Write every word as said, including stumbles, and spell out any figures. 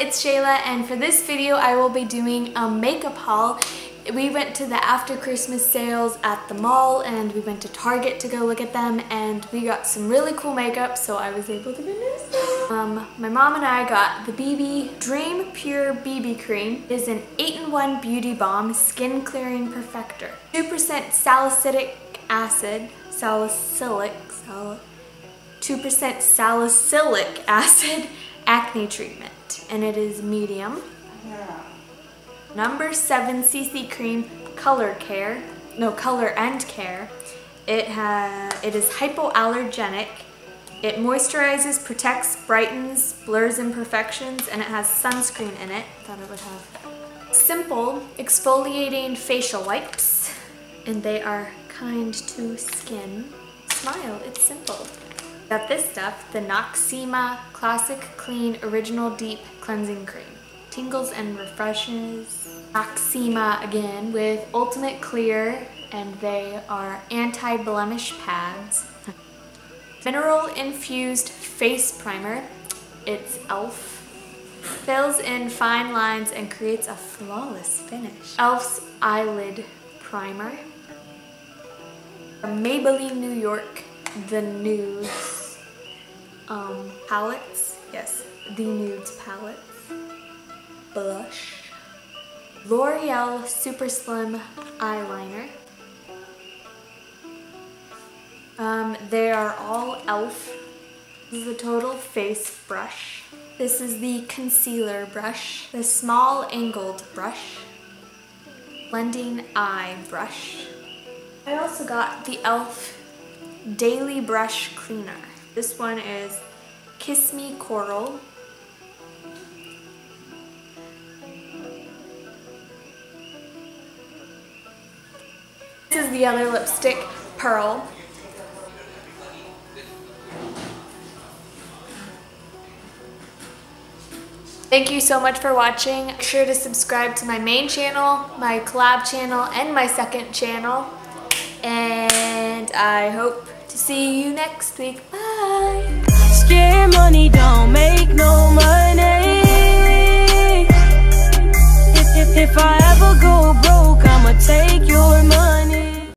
It's Shayla, and for this video I will be doing a makeup haul. We went to the after Christmas sales at the mall and we went to Target to go look at them, and we got some really cool makeup, so I was able to do this. Um, my mom and I got the B B Dream Pure B B Cream. It is an eight in one Beauty Balm Skin Clearing Perfector. two percent salicylic acid, salicylic, sal, two percent salicylic acid acne treatment. And it is medium. Yeah. number seven C C cream color care, no color and care. It has it is hypoallergenic. It moisturizes, protects, brightens, blurs imperfections, and it has sunscreen in it. Thought it would have simple exfoliating facial wipes, and they are kind to skin. Smile. It's simple. Got this stuff, the Noxzema Classic Clean Original Deep Cleansing Cream. Tingles and refreshes. Noxzema again with Ultimate Clear, and they are anti-blemish pads. Mineral Infused Face Primer. It's e l f. Fills in fine lines and creates a flawless finish. e l f's Eyelid Primer. Maybelline New York, the Nudes. Um, palettes, yes, the Nudes palettes, blush, L'Oreal Super Slim Eyeliner. Um, they are all e l f. This is the Total Face Brush. This is the Concealer Brush, the Small Angled Brush, Blending Eye Brush. I also got the e l f Daily Brush Cleaner. This one is Kiss Me Coral. This is the other lipstick, Pearl. Thank you so much for watching. Make sure to subscribe to my main channel, my collab channel, and my second channel. And I hope to see you next week. Bye! Scare money don't make no